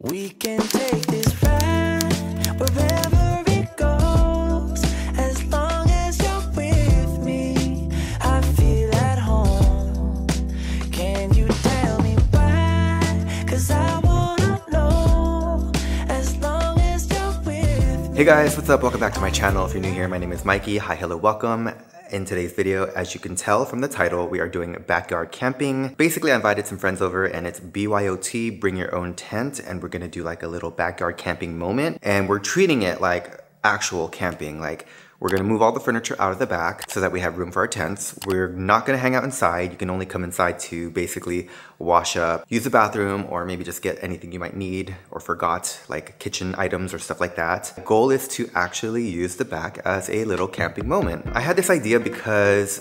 We can take this ride wherever it goes. As long as you're with me, I feel at home. Can you tell me why? 'Cause I wanna know. As long as you're with me. Hey guys, what's up? Welcome back to my channel. If you're new here, my name is Mikee. Hi, hello, welcome. In today's video, as you can tell from the title, we are doing backyard camping. Basically, I invited some friends over and it's BYOT, bring your own tent, and we're gonna do like a little backyard camping moment. And we're treating it like actual camping. Like, we're gonna move all the furniture out of the back so that we have room for our tents. We're not gonna hang out inside. You can only come inside to basically wash up, use the bathroom, or maybe just get anything you might need or forgot, like kitchen items or stuff like that. The goal is to actually use the back as a little camping moment. I had this idea because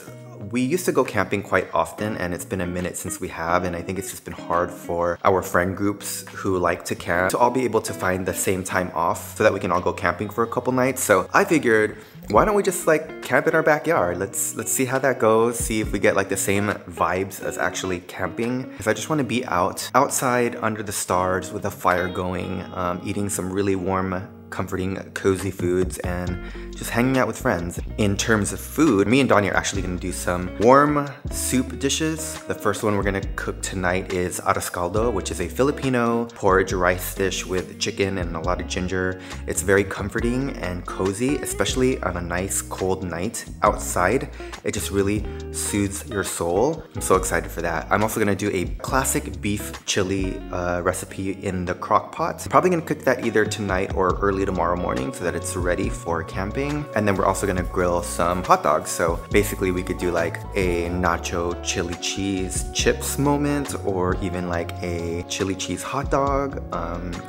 we used to go camping quite often, and it's been a minute since we have, and I think it's just been hard for our friend groups who like to camp to all be able to find the same time off so that we can all go camping for a couple nights. So I figured, why don't we just like camp in our backyard? Let's see how that goes, see if we get like the same vibes as actually camping. Because I just want to be outside under the stars with a fire going, eating some really warm, comforting, cozy foods, and just hanging out with friends. In terms of food, me and Donnie are actually gonna do some warm soup dishes. The first one we're gonna cook tonight is arroz caldo, which is a Filipino porridge rice dish with chicken and a lot of ginger. It's very comforting and cozy, especially on a nice cold night outside. It just really soothes your soul. I'm so excited for that. I'm also gonna do a classic beef chili recipe in the crock pot. Probably gonna cook that either tonight or early tomorrow morning so that it's ready for camping. And then we're also gonna grill some hot dogs. So basically we could do like a nacho chili cheese chips moment, or even like a chili cheese hot dog.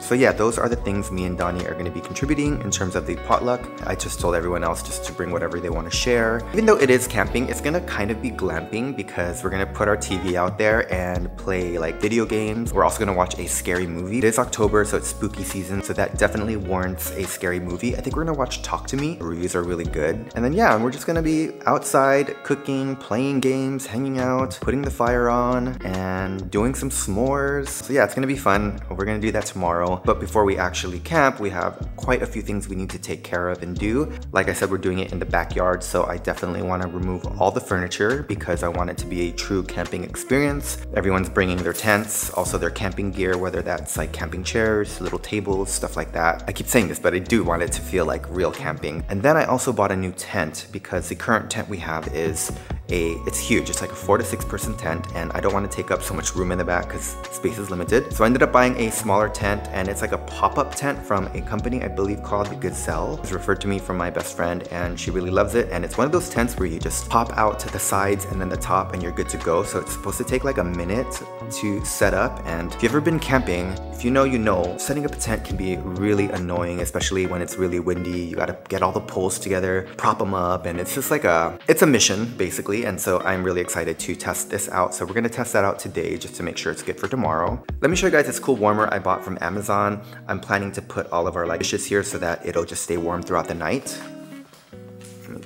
So yeah, those are the things me and Donnie are gonna be contributing in terms of the potluck. I just told everyone else just to bring whatever they wanna share. Even though it is camping, it's gonna kind of be glamping because we're gonna put our TV out there and play like video games. We're also gonna watch a scary movie. It is October, so it's spooky season, so that definitely warrants a scary movie. I think we're gonna watch Talk to Me. The reviews are really good. And then yeah, we're just gonna be outside cooking, playing games, hanging out, putting the fire on, and doing some s'mores. So yeah, it's gonna be fun. We're gonna do that tomorrow. But before we actually camp, we have quite a few things we need to take care of and do. Like I said, we're doing it in the backyard, so I definitely wanna remove all the furniture because I want it to be a true camping experience. Everyone's bringing their tents, also their camping gear, whether that's like camping chairs, little tables, stuff like that. I keep saying this, but I do want it to feel like real camping. And then I also bought a new tent because the current tent we have is it's huge. It's like a 4 to 6 person tent, and I don't want to take up so much room in the back because space is limited. So I ended up buying a smaller tent, and it's like a pop-up tent from a company I believe called the Gazelle. It's referred to me from my best friend, and she really loves it. And it's one of those tents where you just pop out to the sides and then the top and you're good to go. So it's supposed to take like a minute to set up. And if you've ever been camping, if you know, you know, setting up a tent can be really annoying, especially when it's really windy. You gotta get all the poles together, prop them up, and it's just like it's a mission basically. And so I'm really excited to test this out. So we're gonna test that out today just to make sure it's good for tomorrow. Let me show you guys this cool warmer I bought from Amazon. I'm planning to put all of our like dishes here so that it'll just stay warm throughout the night.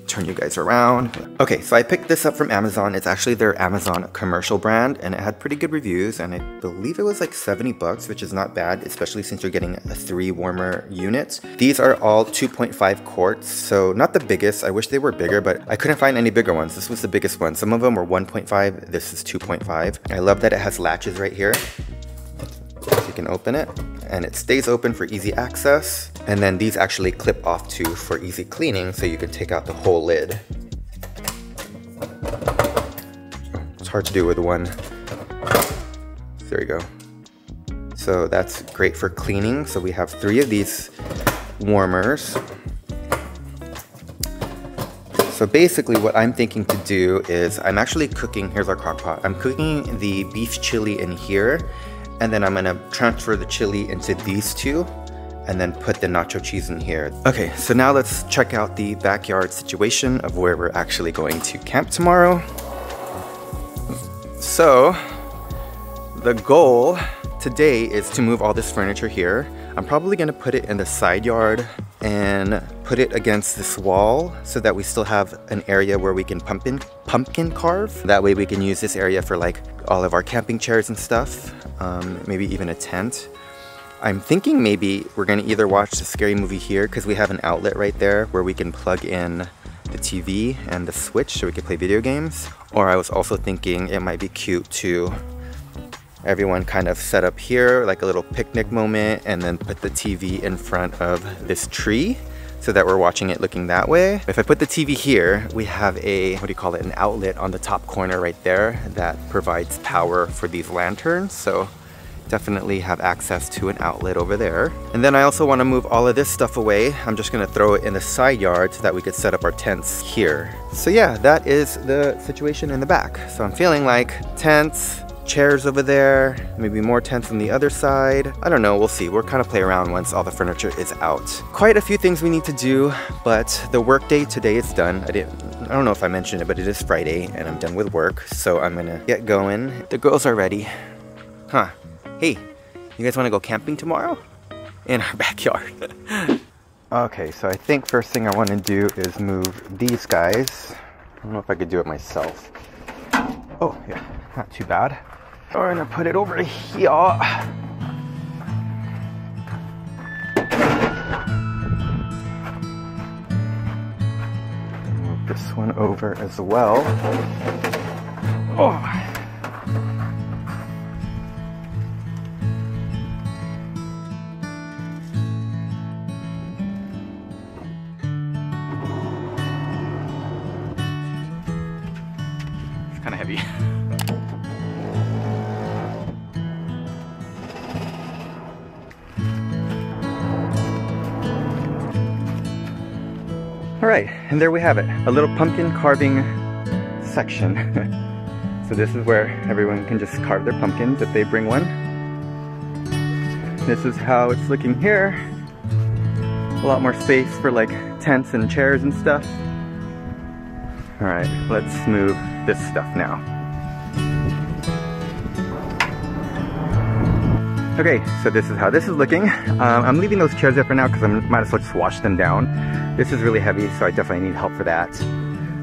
Turn you guys around. Okay, so I picked this up from Amazon. It's actually their Amazon commercial brand, and it had pretty good reviews, and I believe it was like 70 bucks, which is not bad, especially since you're getting a 3 warmer unit. These are all 2.5 quarts, so not the biggest. I wish they were bigger, but I couldn't find any bigger ones. This was the biggest one. Some of them were 1.5, this is 2.5. I love that it has latches right here. You can open it, and it stays open for easy access. And then these actually clip off too for easy cleaning, so you can take out the whole lid. It's hard to do with one. There you go. So that's great for cleaning. So we have 3 of these warmers. So basically what I'm thinking to do is I'm actually cooking, here's our crock pot. I'm cooking the beef chili in here, and then I'm gonna transfer the chili into these 2, and then put the nacho cheese in here. Okay, so now let's check out the backyard situation of where we're actually going to camp tomorrow. So, the goal today is to move all this furniture here. I'm probably gonna put it in the side yard and put it against this wall so that we still have an area where we can pumpkin carve. That way we can use this area for like all of our camping chairs and stuff, maybe even a tent. I'm thinking maybe we're gonna either watch the scary movie here, because we have an outlet right there where we can plug in the TV and the Switch so we can play video games. Or I was also thinking it might be cute to everyone kind of set up here like a little picnic moment and then put the TV in front of this tree so that we're watching it looking that way. If I put the TV here, we have a, what do you call it, an outlet on the top corner right there that provides power for these lanterns. So definitely have access to an outlet over there. And then I also want to move all of this stuff away. I'm just going to throw it in the side yard so that we could set up our tents here. So yeah, that is the situation in the back. So I'm feeling like tents, chairs over there, maybe more tents on the other side. I don't know, we'll see. We'll kind of play around once all the furniture is out. Quite a few things we need to do, but the work day today is done. I don't know if I mentioned it, but it is Friday and I'm done with work, so I'm gonna get going. The girls are ready. Huh. Hey, you guys wanna go camping tomorrow? In our backyard. Okay, so I think first thing I wanna do is move these guys. I don't know if I could do it myself. Oh, yeah, not too bad. We're gonna put it over here. Move this one over as well. Oh! It's kind of heavy. All right, and there we have it, a little pumpkin carving section. So this is where everyone can just carve their pumpkins if they bring one. This is how it's looking here. A lot more space for like tents and chairs and stuff. All right, let's move this stuff now. Okay, so this is how this is looking. I'm leaving those chairs there for now because I might as well just wash them down. This is really heavy, so I definitely need help for that.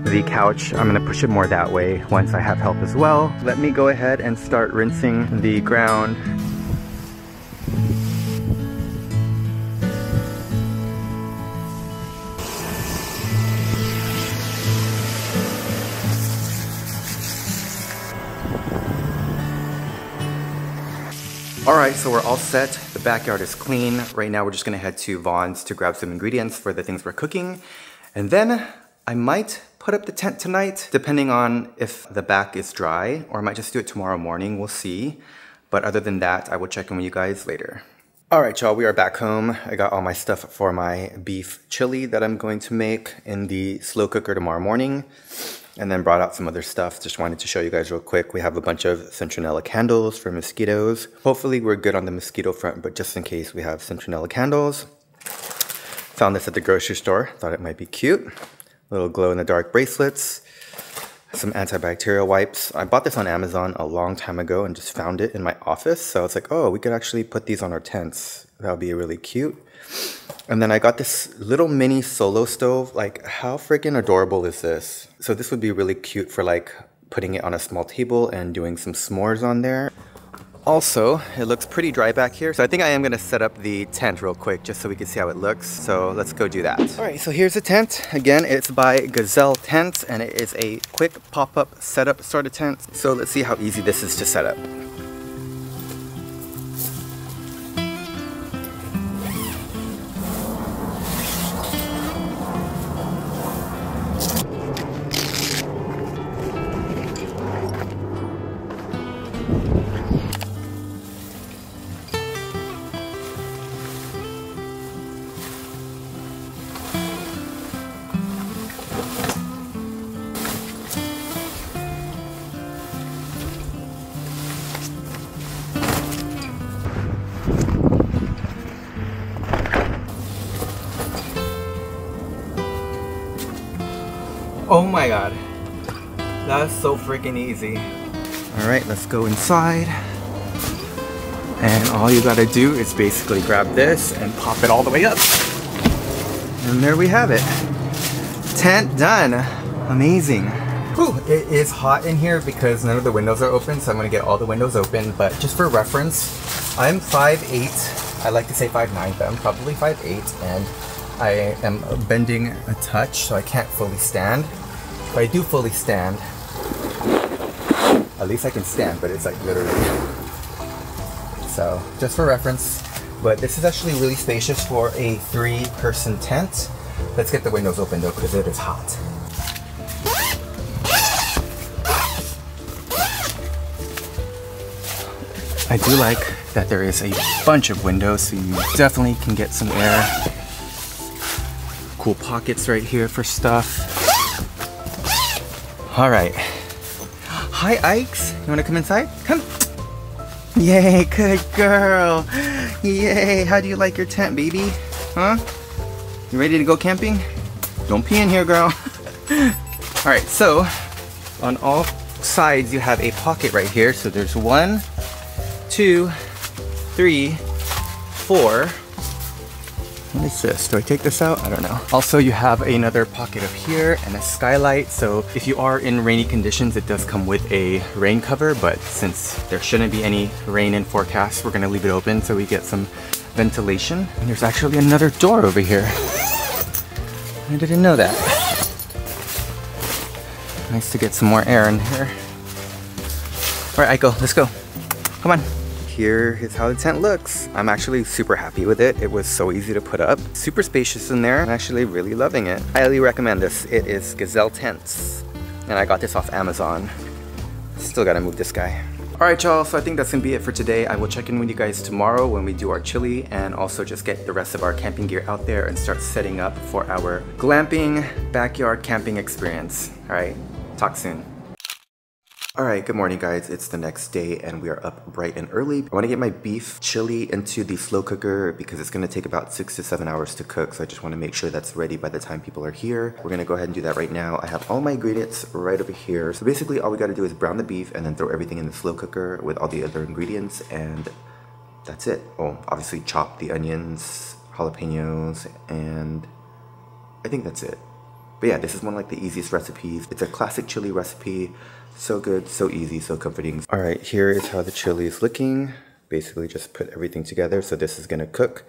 The couch, I'm gonna push it more that way once I have help as well. Let me go ahead and start rinsing the ground. Alright, so we're all set. The backyard is clean. Right now we're just gonna head to Vaughn's to grab some ingredients for the things we're cooking. And then I might put up the tent tonight, depending on if the back is dry, or I might just do it tomorrow morning, we'll see. But other than that, I will check in with you guys later. Alright y'all, we are back home. I got all my stuff for my beef chili that I'm going to make in the slow cooker tomorrow morning. And then brought out some other stuff. Just wanted to show you guys real quick. We have a bunch of Centronella candles for mosquitoes. Hopefully we're good on the mosquito front, but just in case we have Centronella candles. Found this at the grocery store. Thought it might be cute. Little glow-in-the-dark bracelets. Some antibacterial wipes. I bought this on Amazon a long time ago and just found it in my office. So it's like, oh, we could actually put these on our tents. That would be really cute. And then I got this little mini solo stove. Like, how freaking adorable is this? So this would be really cute for like putting it on a small table and doing some s'mores on there. Also, it looks pretty dry back here. So I think I am gonna set up the tent real quick just so we can see how it looks. So let's go do that. All right, so here's the tent. Again, it's by Gazelle Tents and it is a quick pop-up setup sort of tent. So let's see how easy this is to set up. Oh my god, that's so freaking easy. All right, let's go inside. And all you gotta do is basically grab this and pop it all the way up. And there we have it. Tent done, amazing. Whew, it is hot in here because none of the windows are open, so I'm gonna get all the windows open, but just for reference, I'm 5'8". I like to say 5'9", but I'm probably 5'8", and I am bending a touch, so I can't fully stand. If I do fully stand, at least I can stand, but it's like literally. So just for reference, but this is actually really spacious for a 3-person tent. Let's get the windows open though, because it is hot. I do like that there is a bunch of windows, so you definitely can get some air. Cool pockets right here for stuff. All right. Hi, Ikes. You wanna come inside? Come. Yay, good girl. Yay, how do you like your tent, baby? Huh? You ready to go camping? Don't pee in here, girl. All right, so on all sides, you have a pocket right here. So there's 1, 2, 3, 4. What is this? Do I take this out? I don't know. Also, you have another pocket up here and a skylight. So if you are in rainy conditions, it does come with a rain cover, but since there shouldn't be any rain in forecast, we're gonna leave it open so we get some ventilation. And there's actually another door over here. I didn't know that. Nice to get some more air in here. All right, Aiko, let's go. Come on. Here is how the tent looks. I'm actually super happy with it. It was so easy to put up. Super spacious in there. I'm actually really loving it. Highly recommend this. It is Gazelle Tents. And I got this off Amazon. Still gotta move this guy. All right, y'all, so I think that's gonna be it for today. I will check in with you guys tomorrow when we do our chili and also just get the rest of our camping gear out there and start setting up for our glamping backyard camping experience. All right, talk soon. Alright, good morning guys, it's the next day and we are up bright and early. I want to get my beef chili into the slow cooker because it's going to take about 6 to 7 hours to cook, so I just want to make sure that's ready by the time people are here. We're going to go ahead and do that right now. I have all my ingredients right over here. So basically all we got to do is brown the beef and then throw everything in the slow cooker with all the other ingredients and that's it. Oh, obviously chop the onions, jalapenos, and I think that's it. But yeah, this is one of like the easiest recipes. It's a classic chili recipe. So good, so easy, so comforting. All right, here is how the chili is looking. Basically just put everything together. So this is gonna cook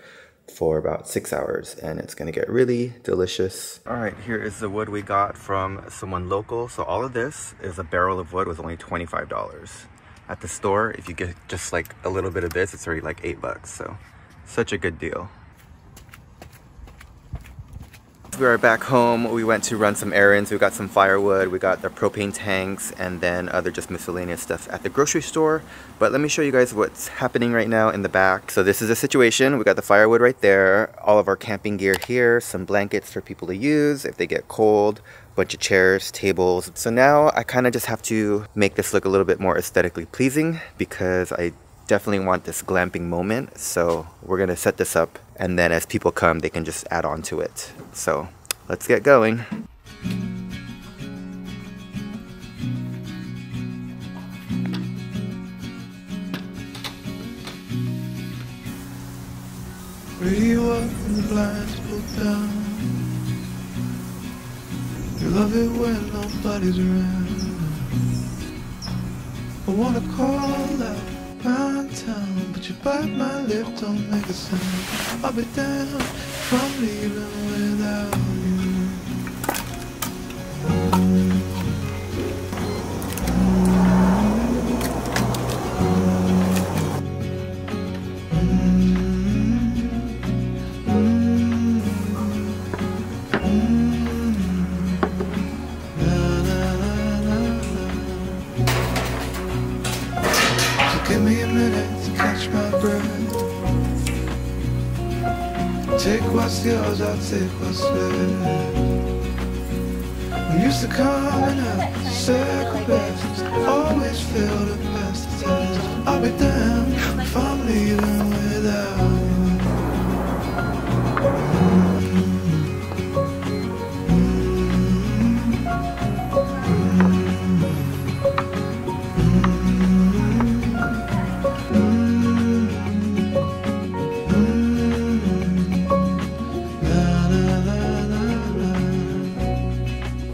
for about 6 hours and it's gonna get really delicious. All right, here is the wood we got from someone local. So all of this is a barrel of wood, was only $25. At the store, if you get just like a little bit of this, it's already like $8. So such a good deal. We are back home. We went to run some errands. We got some firewood, we got the propane tanks, and then other just miscellaneous stuff at the grocery store. But let me show you guys what's happening right now in the back. So this is the situation. We got the firewood right there, all of our camping gear here, some blankets for people to use if they get cold, bunch of chairs, tables. So now I kind of just have to make this look a little bit more aesthetically pleasing because I definitely want this glamping moment, so we're gonna set this up and then as people come they can just add on to it. So let's get going. We walk and the blinds pull down. You love it when nobody's around. I wanna call out Town, but you bite my lip, don't make a sound. I'll be down if I'm leaving without yours, I'll take what's left. I'm used to coming out to sacrifices, always fail to pass the test. I'll be damned if I'm leaving without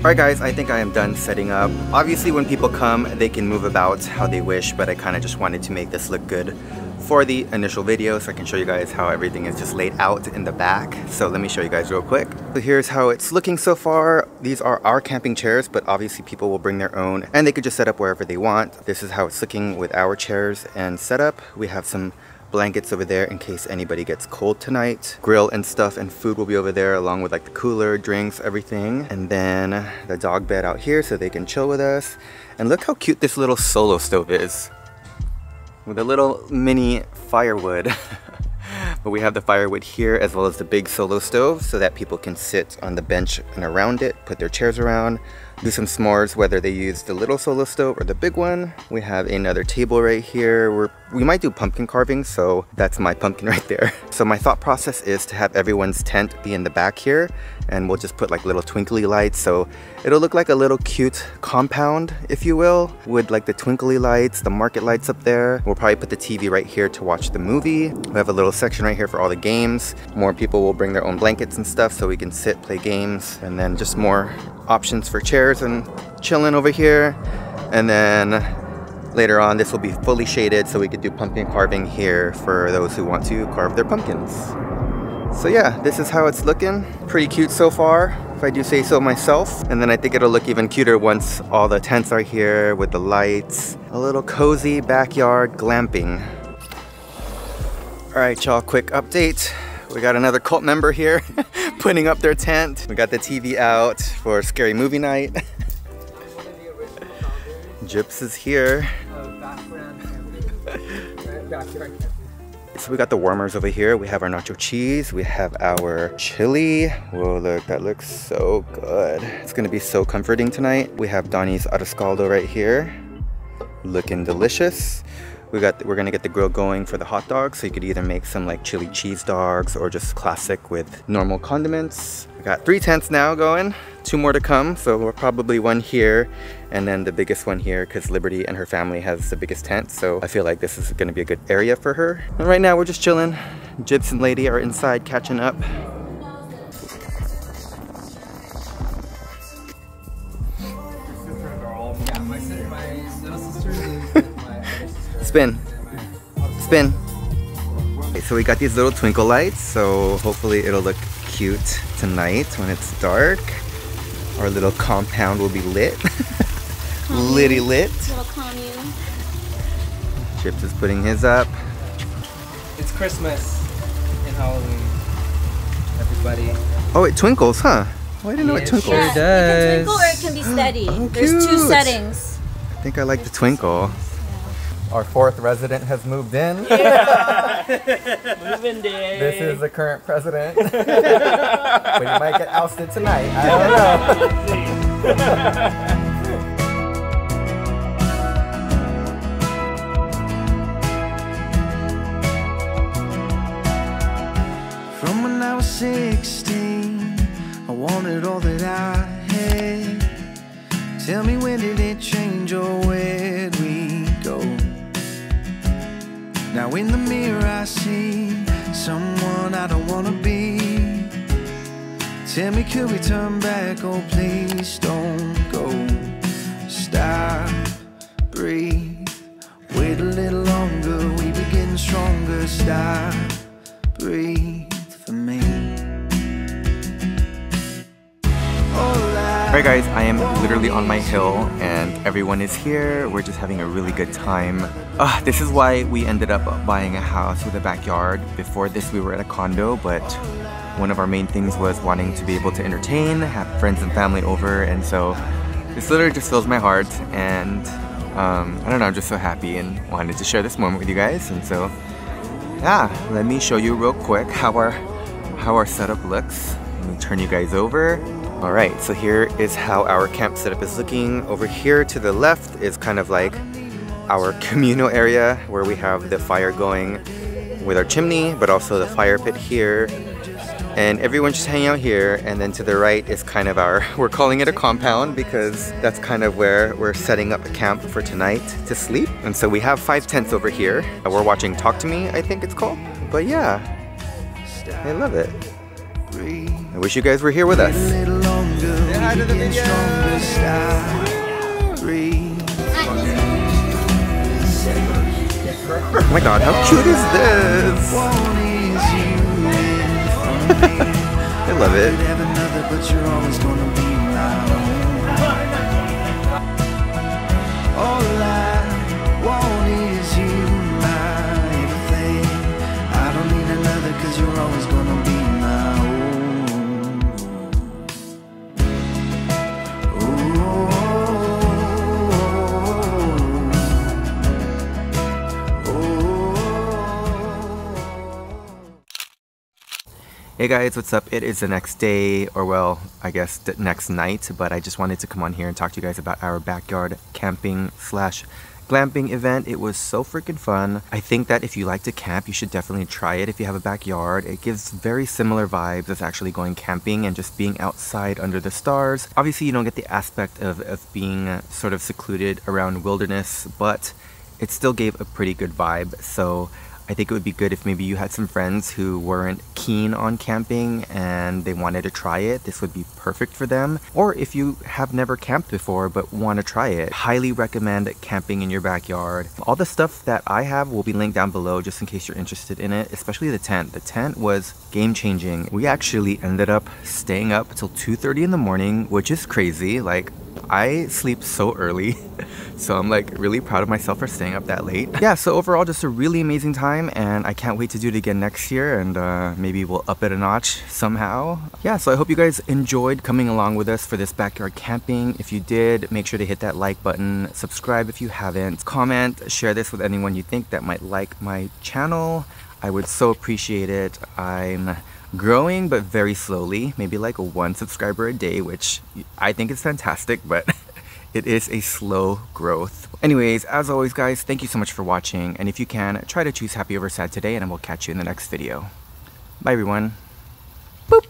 Alright guys, I think I am done setting up. Obviously when people come, they can move about how they wish, but I kind of just wanted to make this look good for the initial video so I can show you guys how everything is just laid out in the back. So let me show you guys real quick. So here's how it's looking so far. These are our camping chairs, but obviously people will bring their own and they could just set up wherever they want. This is how it's looking with our chairs and setup. We have some blankets over there in case anybody gets cold tonight. Grill and stuff and food will be over there along with like the cooler, drinks, everything. And then the dog bed out here so they can chill with us. And look how cute this little solo stove is. With a little mini firewood. But we have the firewood here as well as the big solo stove so that people can sit on the bench and around it, put their chairs around, do some s'mores whether they use the little solo stove or the big one. We have another table right here. We might do pumpkin carving, so that's my pumpkin right there. So my thought process is to have everyone's tent be in the back here and we'll just put like little twinkly lights so it'll look like a little cute compound, if you will, with like the twinkly lights, the market lights up there. We'll probably put the TV right here to watch the movie. We have a little section right here for all the games. More people will bring their own blankets and stuff so we can sit, play games, and then just more options for chairs and chilling over here. And then later on this will be fully shaded so we could do pumpkin carving here for those who want to carve their pumpkins. So yeah, this is how it's looking. Pretty cute so far, if I do say so myself. And then I think it'll look even cuter once all the tents are here with the lights. A little cozy backyard glamping. All right, y'all, quick update. We got another cult member here putting up their tent. We got the TV out for scary movie night. Gyps is here. So we got the warmers over here. We have our nacho cheese. We have our chili. Whoa, look, that looks so good. It's gonna be so comforting tonight. We have Donnie's arroz caldo right here. Looking delicious. We're gonna get the grill going for the hot dogs, so you could either make some like chili cheese dogs or just classic with normal condiments. We got 3 tents now going, 2 more to come, so we're probably one here and then the biggest one here because Liberty and her family has the biggest tent, so I feel like this is gonna be a good area for her. And right now we're just chilling. Gyps and Lady are inside catching up. Spin, spin. Okay, so we got these little twinkle lights, so hopefully it'll look cute tonight when it's dark. Our little compound will be lit. Litty lit. Little commune. Gyps is putting his up. It's Christmas and Halloween, everybody. Oh, it twinkles, huh? Oh, I didn't know it twinkles. Yeah, it does. It can twinkle or it can be steady. Oh, there's 2 settings. I think I like the twinkle. Our 4th resident has moved in. Yeah. Moving day. This is the current president. But he might get ousted tonight. I don't know. From when I was 16, I wanted all that I had. Tell me, when did it change or where'd we go? Now in the mirror I see someone I don't want to be. Tell me, could we turn back? Oh, please don't go. Stop, breathe, wait a little longer. We were getting stronger. Stop, breathe for me. Alright guys, I am literally on my hill and everyone is here. We're just having a really good time. This is why we ended up buying a house with a backyard. Before this we were at a condo, but one of our main things was wanting to be able to entertain, have friends and family over, and so this literally just fills my heart. And I don't know, I'm just so happy and wanted to share this moment with you guys. And so yeah, let me show you real quick how our setup looks. Let me turn you guys over. Alright, so here is how our camp setup is looking. Over here to the left is kind of like our communal area where we have the fire going with our chimney, but also the fire pit here. And everyone's just hanging out here. And then to the right is kind of our, we're calling it a compound because that's kind of where we're setting up a camp for tonight to sleep. And so we have 5 tents over here. We're watching Talk to Me, I think it's called. But yeah, I love it. I wish you guys were here with us. Say hi to the video. Yes. Oh my god, how cute is this? I love it. All I want is you, my everything. I don't need another, cause you're always gonna be my Hey guys, what's up? It is the next day, or well, I guess the next night, but I just wanted to come on here and talk to you guys about our backyard camping / glamping event. It was so freaking fun. I think that if you like to camp, you should definitely try it if you have a backyard. It gives very similar vibes as actually going camping and just being outside under the stars. Obviously, you don't get the aspect of being sort of secluded around wilderness, but it still gave a pretty good vibe, so I think it would be good if maybe you had some friends who weren't keen on camping and they wanted to try it. This would be perfect for them. Or if you have never camped before but want to try it, highly recommend camping in your backyard. All the stuff that I have will be linked down below just in case you're interested in it, especially the tent. The tent was game-changing. We actually ended up staying up till 2:30 in the morning, which is crazy. Like, I sleep so early, so I'm like really proud of myself for staying up that late. Yeah, so overall just a really amazing time, and I can't wait to do it again next year, and maybe we'll up it a notch somehow. Yeah, so I hope you guys enjoyed coming along with us for this backyard camping. If you did, make sure to hit that like button, subscribe if you haven't, comment, share this with anyone you think that might like my channel. I would so appreciate it. I'm growing, but very slowly, maybe like 1 subscriber a day, which I think is fantastic, but it is a slow growth. Anyways, as always guys, thank you so much for watching, and if you can, try to choose happy over sad today, and I will catch you in the next video. Bye everyone. Boop!